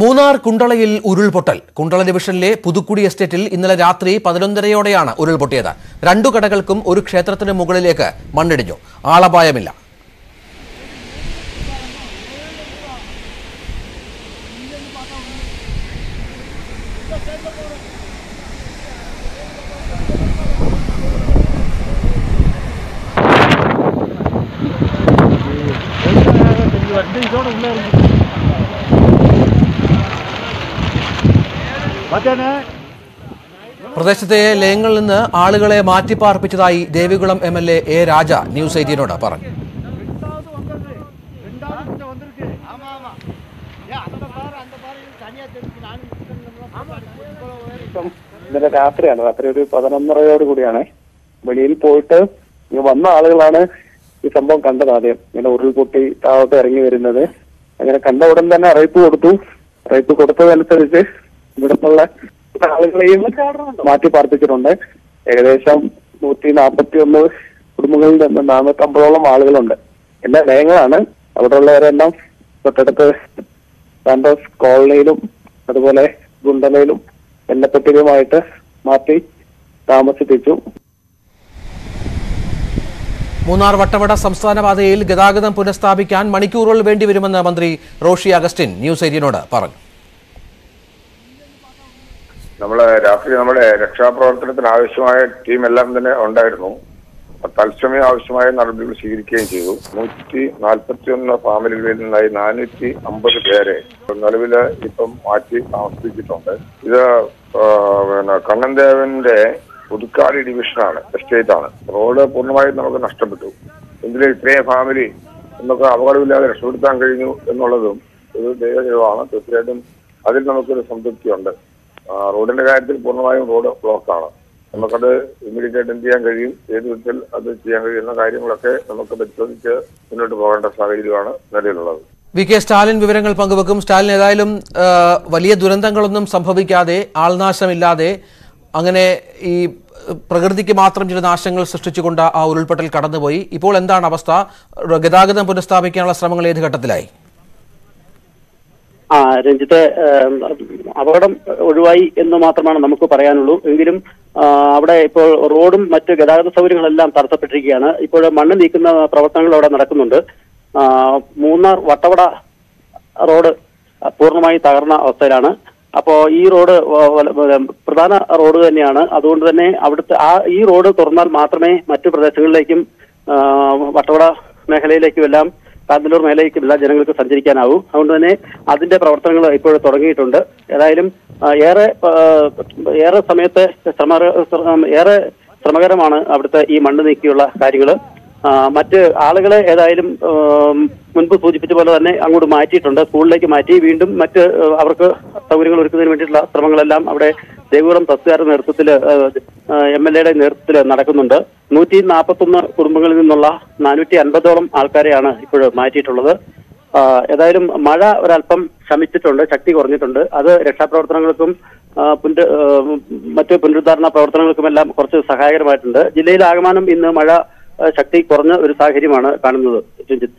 Munar Kundalil Urulpotal, Kundala Divisionle, Pudukudi Estatil, Inala Ratri, Padrundareodeana, Urulpoteda, Randu Katakalkum, Urukshetratan Mugaleka, Mandajo, Alabaya Mila. പ്രദേശത്തെ ലയങ്ങളിൽ നിന്ന് ആളുകളെ മാറ്റി പാർപ്പിച്ചതായി Devikulam MLA A Raja news 18നോട് പറഞ്ഞു. ഇന്നലെ രാത്രിയാണ്, രാത്രി ഒരു 11:30 കൂടിയാണ് വെളിയിൽ പോയിട്ട് വന്ന ആളുകളാണ് ഈ സംഭവം കണ്ടത്. ആദ്യം ഇങ്ങനെ ഉരുൾപൊട്ടി താഴോട്ട് ഇറങ്ങി വരുന്നത് അങ്ങനെ കണ്ട ഉടൻ തന്നെ അറിയിപ്പ് കൊടുത്തു. അറിയിപ്പ് കൊടുത്തതനുസരിച്ച് ഇവിടുന്നുള്ള ആളുകളെയും മാറ്റി പാർപ്പിച്ചിട്ടുണ്ട്. ഏകദേശം 141 കുടുംബങ്ങളിൽ നിന്ന് 450ഓളം ആളുകളുണ്ട്. എല്ലാ ലയങ്ങളാണ് അവിടെ ഉള്ളവരെല്ലാം തൊട്ടടുത്ത് സാന്റോസ് കോളനിയിലും അതുപോലെ ഗുണ്ടലയിലും എണ്ണപ്പെട്ടിലുമായിട്ട് മാറ്റി താമസിപ്പിച്ചു. മൂന്നാർ വട്ടവട സംസ്ഥാന പാതയിൽ ഗതാഗതം പുനഃസ്ഥാപിക്കാൻ മണിക്കൂറുകൾ വേണ്ടിവരുമെന്ന് മന്ത്രി റോഷി അഗസ്റ്റിൻ ന്യൂസ് 18നോട് പറഞ്ഞു. രാത്രി നമ്മുടെ രക്ഷാപ്രവർത്തനത്തിന് ആവശ്യമായ ടീം എല്ലാം തന്നെ ഉണ്ടായിരുന്നു. തത്സമയം ആവശ്യമായ നടപടികൾ സ്വീകരിക്കുകയും ചെയ്തു. 141 ഫാമിലികളിൽ നിന്നായി 450 പേരെ നിലവിൽ ഇപ്പം മാറ്റി താമസിപ്പിച്ചിട്ടുണ്ട്. ഇത് കണ്ണൻദേവന്റെ പുതുക്കാടി ഡിവിഷനാണ്, എസ്റ്റേറ്റ് ആണ്. റോഡ് പൂർണ്ണമായും നമുക്ക് നഷ്ടപ്പെട്ടു. ഇതിലെ ഇത്രയും ഫാമിലി നമുക്ക് അപകടമില്ലാതെ രക്ഷപ്പെടുത്താൻ കഴിഞ്ഞു എന്നുള്ളതും ഒരു ദൈവനിലവാണ്. തീർച്ചയായിട്ടും അതിൽ നമുക്കൊരു സംതൃപ്തിയുണ്ട്. റോഡിന്റെ കാര്യത്തിൽ പൂർണ്ണമായും റോഡ് ബ്ലോക്കാണ്. നമുക്കത് ഇമ്മീഡിയറ്റ് ആയിട്ട് എന്ത് ചെയ്യാൻ കഴിയും, ഏത് വിധത്തിൽ അത് ചെയ്യാൻ കഴിയുന്ന കാര്യങ്ങളൊക്കെ നമുക്ക് പരിശോധിച്ച് മുന്നോട്ട് പോകേണ്ട സാഹചര്യമാണ് നിലവിലുള്ളത്. വി കെ സ്റ്റാലിൻ വിവരങ്ങൾ പങ്കുവെക്കും. സ്റ്റാലിൻ, ഏതായാലും വലിയ ദുരന്തങ്ങളൊന്നും സംഭവിക്കാതെ, ആൾനാശമില്ലാതെ, അങ്ങനെ ഈ പ്രകൃതിക്ക് മാത്രം ചില നാശങ്ങൾ സൃഷ്ടിച്ചുകൊണ്ട് ആ ഉരുൾപൊട്ടൽ കടന്നുപോയി. ഇപ്പോൾ എന്താണ് അവസ്ഥ? ഗതാഗതം പുനഃസ്ഥാപിക്കാനുള്ള ശ്രമങ്ങൾ ഏത് ഘട്ടത്തിലായി? രഞ്ജിത്ത്, അപകടം ഒഴിവായി എന്ന് മാത്രമാണ് നമുക്ക് പറയാനുള്ളൂ. എങ്കിലും അവിടെ ഇപ്പോൾ റോഡും മറ്റ് ഗതാഗത സൗകര്യങ്ങളെല്ലാം തടസ്സപ്പെട്ടിരിക്കുകയാണ്. ഇപ്പോൾ മണ്ണ് നീക്കുന്ന പ്രവർത്തനങ്ങൾ അവിടെ നടക്കുന്നുണ്ട്. മൂന്നാർ വട്ടവട റോഡ് പൂർണ്ണമായി തകർന്ന അവസ്ഥയിലാണ്. അപ്പോൾ ഈ റോഡ് പ്രധാന റോഡ് തന്നെയാണ്. അതുകൊണ്ട് തന്നെ അവിടുത്തെ ഈ റോഡ് തുറന്നാൽ മാത്രമേ മറ്റു പ്രദേശങ്ങളിലേക്കും വട്ടവട മേഖലയിലേക്കുമെല്ലാം കാന്തല്ലൂർ മേഖലയിലേക്കുമെല്ലാം ജനങ്ങൾക്ക് സഞ്ചരിക്കാനാവൂ. അതുകൊണ്ട് തന്നെ അതിന്റെ പ്രവർത്തനങ്ങൾ ഇപ്പോൾ തുടങ്ങിയിട്ടുണ്ട്. ഏതായാലും ഏറെ സമയത്തെ ഏറെ ശ്രമകരമാണ് അവിടുത്തെ ഈ മണ്ണ് നീക്കിയുള്ള കാര്യങ്ങൾ. മറ്റ് ആളുകളെ ഏതായാലും മുൻപ് സൂചിപ്പിച്ച പോലെ തന്നെ അങ്ങോട്ട് മാറ്റിയിട്ടുണ്ട്, സ്കൂളിലേക്ക് മാറ്റി. വീണ്ടും മറ്റ് അവർക്ക് സൗകര്യങ്ങൾ ഒരുക്കുന്നതിന് വേണ്ടിയിട്ടുള്ള ശ്രമങ്ങളെല്ലാം അവിടെ ദേവികുളം തസ്കാരുടെ നേതൃത്വത്തിൽ എംഎൽഎയുടെ നേതൃത്വത്തിൽ നടക്കുന്നുണ്ട്. 141 കുടുംബങ്ങളിൽ നിന്നുള്ള 450ഓളം ആൾക്കാരെയാണ് ഇപ്പോൾ മാറ്റിയിട്ടുള്ളത്. ഏതായാലും മഴ ഒരല്പം ശമിച്ചിട്ടുണ്ട്, ശക്തി കുറഞ്ഞിട്ടുണ്ട്. അത് രക്ഷാപ്രവർത്തനങ്ങൾക്കും മറ്റ് പുനരുദ്ധാരണ പ്രവർത്തനങ്ങൾക്കുമെല്ലാം കുറച്ച് സഹായകരമായിട്ടുണ്ട്. ജില്ലയിൽ ആകമാനം ഇന്ന് മഴ ശക്തി കുറഞ്ഞ ഒരു സാഹചര്യമാണ് കാണുന്നത്. രഞ്ജിത്ത്,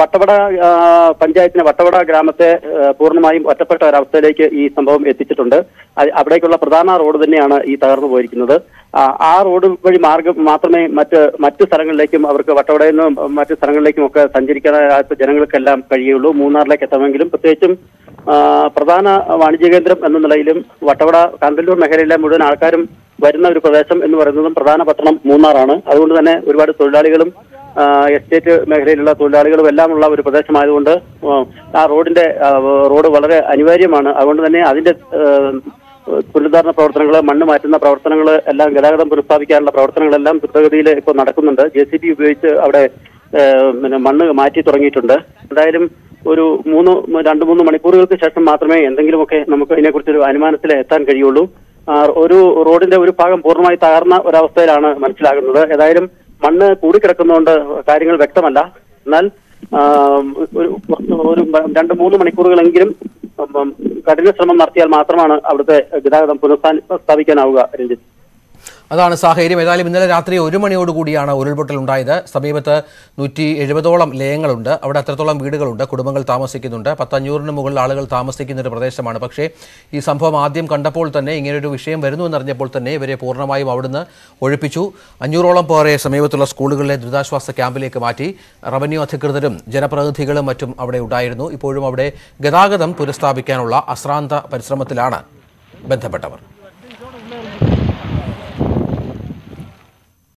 വട്ടവട പഞ്ചായത്തിനെ, വട്ടവട ഗ്രാമത്തെ പൂർണ്ണമായും ഒറ്റപ്പെട്ട ഒരവസ്ഥയിലേക്ക് ഈ സംഭവം എത്തിച്ചിട്ടുണ്ട്. അവിടേക്കുള്ള പ്രധാന റോഡ് തന്നെയാണ് ഈ തകർന്നു പോയിരിക്കുന്നത്. ആ റോഡ് വഴി മാർഗം മാത്രമേ മറ്റ് സ്ഥലങ്ങളിലേക്കും അവർക്ക് വട്ടവടയിൽ നിന്നും മറ്റ് സ്ഥലങ്ങളിലേക്കും ഒക്കെ സഞ്ചരിക്കാനായിട്ട് ജനങ്ങൾക്കെല്ലാം കഴിയുള്ളൂ. മൂന്നാറിലേക്ക് എത്തണമെങ്കിലും പ്രത്യേകിച്ചും പ്രധാന വാണിജ്യ കേന്ദ്രം എന്ന നിലയിലും വട്ടവട കാന്തല്ലൂർ മേഖലയിലെ മുഴുവൻ ആൾക്കാരും വരുന്ന ഒരു പ്രദേശം എന്ന് പറയുന്നതും പ്രധാന പട്ടണം മൂന്നാറാണ്. അതുകൊണ്ട് തന്നെ ഒരുപാട് തൊഴിലാളികളും എസ്റ്റേറ്റ് മേഖലയിലുള്ള തൊഴിലാളികളും എല്ലാം ഉള്ള ഒരു പ്രദേശമായതുകൊണ്ട് ആ റോഡ് വളരെ അനിവാര്യമാണ്. അതുകൊണ്ട് തന്നെ അതിന്റെ പുനരുദ്ധാരണ പ്രവർത്തനങ്ങൾ, മണ്ണ് മാറ്റുന്ന പ്രവർത്തനങ്ങൾ എല്ലാം, ഗതാഗതം പുനഃസ്ഥാപിക്കാനുള്ള പ്രവർത്തനങ്ങളെല്ലാം ദ്രുതഗതിയിൽ ഇപ്പോൾ നടക്കുന്നുണ്ട്. JCB ഉപയോഗിച്ച് അവിടെ മണ്ണ് മാറ്റി തുടങ്ങിയിട്ടുണ്ട്. എന്തായാലും ഒരു 2-3 മണിക്കൂറുകൾക്ക് ശേഷം മാത്രമേ എന്തെങ്കിലുമൊക്കെ നമുക്ക് ഇതിനെക്കുറിച്ച് ഒരു അനുമാനത്തിൽ എത്താൻ കഴിയുള്ളൂ. ഒരു റോഡിന്റെ ഒരു ഭാഗം പൂർണ്ണമായി തകർന്ന ഒരവസ്ഥയിലാണ് മനസ്സിലാകുന്നത്. ഏതായാലും മണ്ണ് കൂടിക്കിടക്കുന്നതുകൊണ്ട് കാര്യങ്ങൾ വ്യക്തമല്ല. എന്നാൽ രണ്ട് മൂന്ന് മണിക്കൂറുകളെങ്കിലും കഠിന ശ്രമം നടത്തിയാൽ മാത്രമാണ് അവിടുത്തെ ഗതാഗതം പുനഃസ്ഥാപിക്കാനാവുക. രഞ്ജിത്ത്, അതാണ് സാഹചര്യം. ഏതായാലും ഇന്നലെ രാത്രി 1 മണിയോടുകൂടിയാണ് ഉരുൾപൊട്ടൽ ഉണ്ടായത്. സമീപത്ത് 170ഓളം ലയങ്ങളുണ്ട്, അവിടെ അത്രത്തോളം വീടുകളുണ്ട്, കുടുംബങ്ങൾ താമസിക്കുന്നുണ്ട്. 500-ന് മുകളിൽ ആളുകൾ താമസിക്കുന്ന ഒരു പ്രദേശമാണ്. പക്ഷേ ഈ സംഭവം ആദ്യം കണ്ടപ്പോൾ തന്നെ, ഇങ്ങനൊരു വിഷയം വരുന്നു എന്നറിഞ്ഞപ്പോൾ തന്നെ ഇവരെ പൂർണ്ണമായും അവിടുന്ന് ഒഴിപ്പിച്ചു. 500ഓളം പേരെ സമീപത്തുള്ള സ്കൂളുകളിലെ ദുരിതാശ്വാസ ക്യാമ്പിലേക്ക് മാറ്റി. റവന്യൂ അധികൃതരും ജനപ്രതിനിധികളും മറ്റും അവിടെ ഉണ്ടായിരുന്നു. ഇപ്പോഴും അവിടെ ഗതാഗതം പുനഃസ്ഥാപിക്കാനുള്ള അശ്രാന്ത പരിശ്രമത്തിലാണ് ബന്ധപ്പെട്ടവർ.